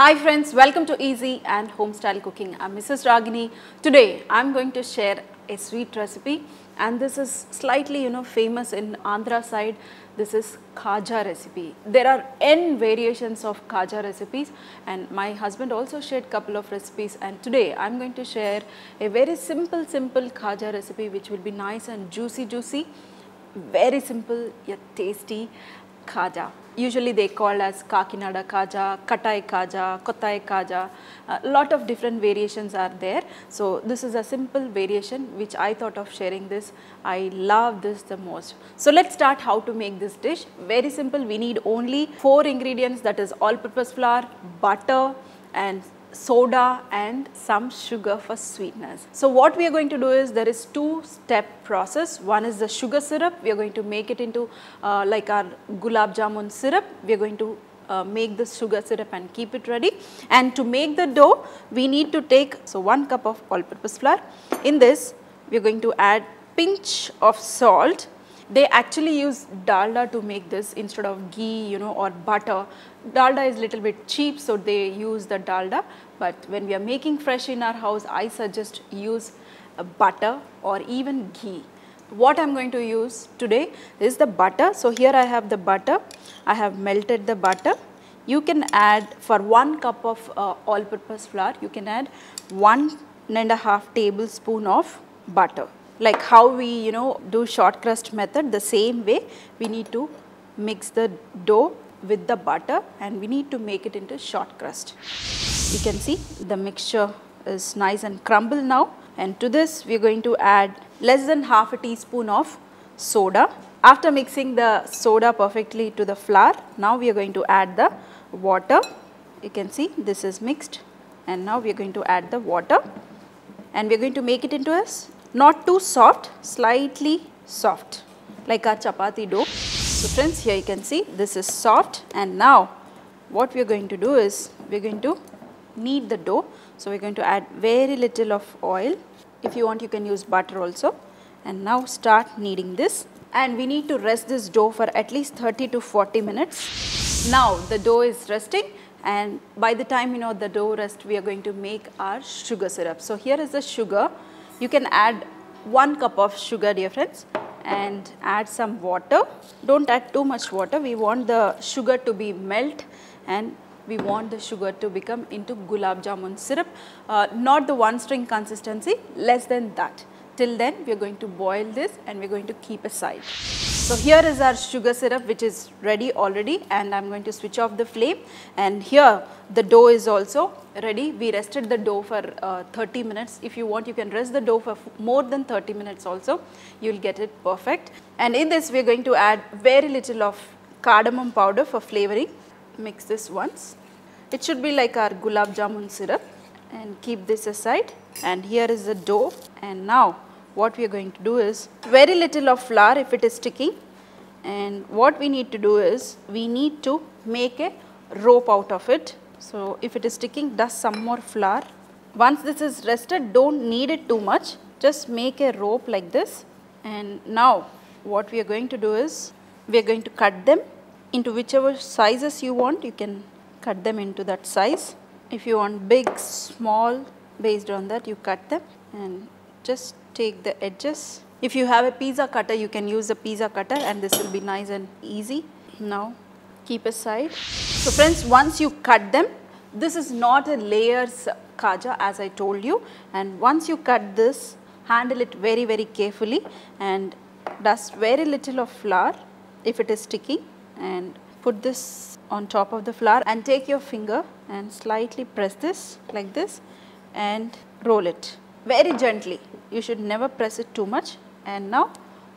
Hi friends, welcome to Easy and Homestyle Cooking. I'm Mrs. Ragini. Today I'm going to share a sweet recipe, and this is slightly famous in Andhra side. This is khaja recipe. There are n variations of khaja recipes, and my husband also shared couple of recipes, and today I'm going to share a very simple khaja recipe which will be nice and juicy, very simple yet tasty khaja. Usually they call as Kakinada khaja, Katai khaja, Kotai khaja. A lot of different variations are there. So this is a simple variation which I thought of sharing this. I love this the most. So let's start how to make this dish. Very simple. We need only 4 ingredients, that is all-purpose flour, butter and soda and some sugar for sweetness. So what we are going to do is there is 2-step process. One is the sugar syrup. We are going to make it into like our gulab jamun syrup. We are going to make this sugar syrup and keep it ready. And to make the dough, we need to take 1 cup of all-purpose flour. In this, we are going to add pinch of salt. They actually use dalda to make this instead of ghee, or butter. Dalda is little bit cheap, so they use the dalda. But when we are making fresh in our house, I suggest use butter or even ghee. What I'm going to use today is the butter. So here I have the butter. I have melted the butter. You can add for 1 cup of all-purpose flour, you can add 1½ tablespoon of butter. Like how we do short crust method, the same way we need to mix the dough with the butter, and we need to make it into short crust. You can see the mixture is nice and crumble now, and to this we are going to add less than ½ teaspoon of soda. After mixing the soda perfectly to the flour, now we are going to add the water. You can see this is mixed, and now we are going to add the water, and we are going to make it into a not too soft, slightly soft, like our chapati dough. So friends, here you can see this is soft, and now what we are going to do is we are going to knead the dough. So we are going to add very little of oil. If you want, you can use butter also. And now start kneading this, and we need to rest this dough for at least 30 to 40 minutes. Now the dough is resting, and by the time the dough rests, we are going to make our sugar syrup. So here is the sugar. You can add 1 cup of sugar, dear friends, and add some water. Don't add too much water. We want the sugar to be melt, and we want the sugar to become into gulab jamun syrup. Not the 1 string consistency, less than that. Till then, we are going to boil this, and we are going to keep aside. So here is our sugar syrup which is ready already, and I am going to switch off the flame, and here the dough is also ready. We rested the dough for 30 minutes. If you want, you can rest the dough for more than 30 minutes also. You will get it perfect. And in this, we are going to add very little of cardamom powder for flavoring. Mix this once. It should be like our gulab jamun syrup, and keep this aside. And here is the dough, and now what we are going to do is very little of flour if it is sticking, and what we need to do is we need to make a rope out of it. So if it is sticking, dust some more flour. Once this is rested, don't knead it too much, just make a rope like this. And now what we are going to do is we are going to cut them into whichever sizes you want. You can cut them into that size. If you want big, small, based on that you cut them, and just take the edges. If you have a pizza cutter, you can use a pizza cutter, and this will be nice and easy. Now keep aside. So friends, once you cut them, this is not a layers khaja as I told you, and once you cut this, handle it very carefully, and dust very little of flour if it is sticking, and put this on top of the flour, and take your finger and slightly press this like this and roll it very gently. You should never press it too much. And now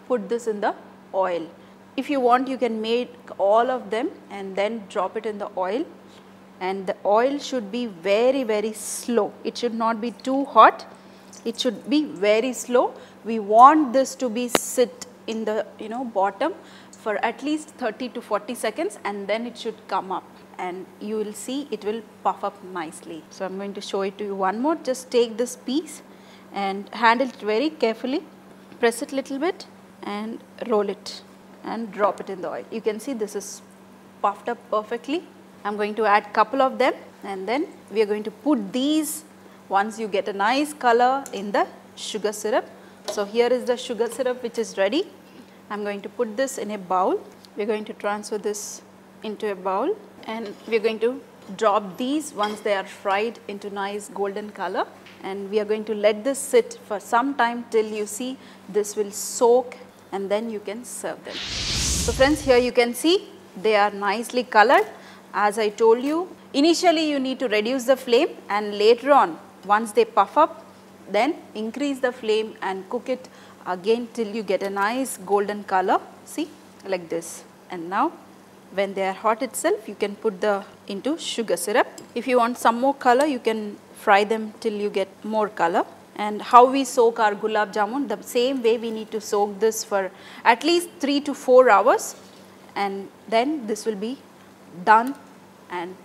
put this in the oil. If you want, you can make all of them and then drop it in the oil, and the oil should be very slow. It should not be too hot. It should be very slow. We want this to be sit in the bottom for at least 30 to 40 seconds, and then it should come up, and you will see it will puff up nicely. So I'm going to show it to you one more. Just take this piece and handle it very carefully, press it little bit and roll it and drop it in the oil. You can see this is puffed up perfectly, I'm going to add couple of them and then we are going to put these once you get a nice color in the sugar syrup. So here is the sugar syrup which is ready. I'm going to put this in a bowl. We're going to transfer this into a bowl and we're going to drop these once they are fried into nice golden color, and we are going to let this sit for some time till you see this will soak, and then you can serve them. So friends, here you can see they are nicely colored. As I told you, initially you need to reduce the flame, and later on once they puff up, then increase the flame and cook it again till you get a nice golden color, see, like this. And now when they are hot itself, you can put the into sugar syrup. If you want some more color, you can fry them till you get more color. And how we soak our gulab jamun, the same way we need to soak this for at least 3 to 4 hours, and then this will be done and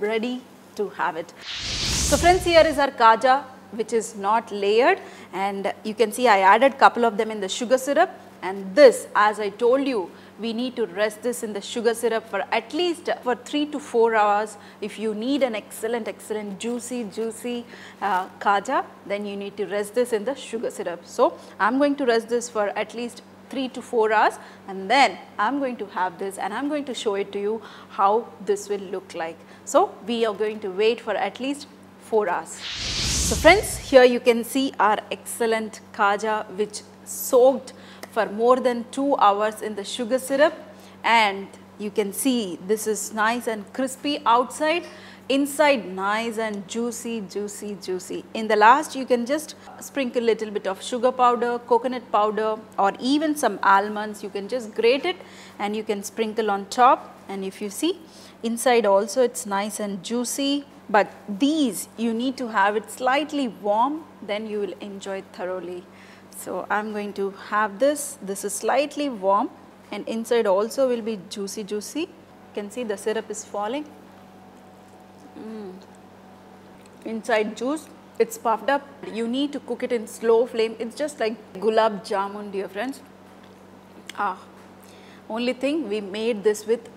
ready to have it. So friends, here is our kaja which is not layered, and you can see I added couple of them in the sugar syrup, and this, as I told you, we need to rest this in the sugar syrup for at least for 3 to 4 hours. If you need an excellent juicy kaja, then you need to rest this in the sugar syrup. So I'm going to rest this for at least 3 to 4 hours, and then I'm going to have this and I'm going to show it to you how this will look like. So we are going to wait for at least 4 hours. So friends, here you can see our excellent kaja which soaked for more than 2 hours in the sugar syrup, and you can see this is nice and crispy outside, inside nice and juicy. In the last, you can just sprinkle little bit of sugar powder, coconut powder, or even some almonds. You can just grate it and you can sprinkle on top, and if you see inside also it's nice and juicy. But these you need to have it slightly warm, then you will enjoy it thoroughly. So I'm going to have this. This is slightly warm and inside also will be juicy. You can see the syrup is falling. Inside juice, it's puffed up. You need to cook it in slow flame. It's just like gulab jamun, dear friends. Only thing, we made this with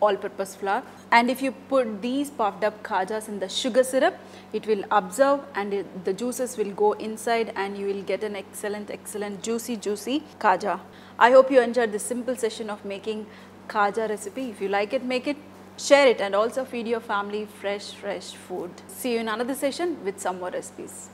all-purpose flour, and if you put these puffed up kajas in the sugar syrup, it will absorb and the juices will go inside, and you will get an excellent juicy kaja. I hope you enjoyed this simple session of making kaja recipe. If you like it, make it, share it, and also feed your family fresh food. See you in another session with some more recipes.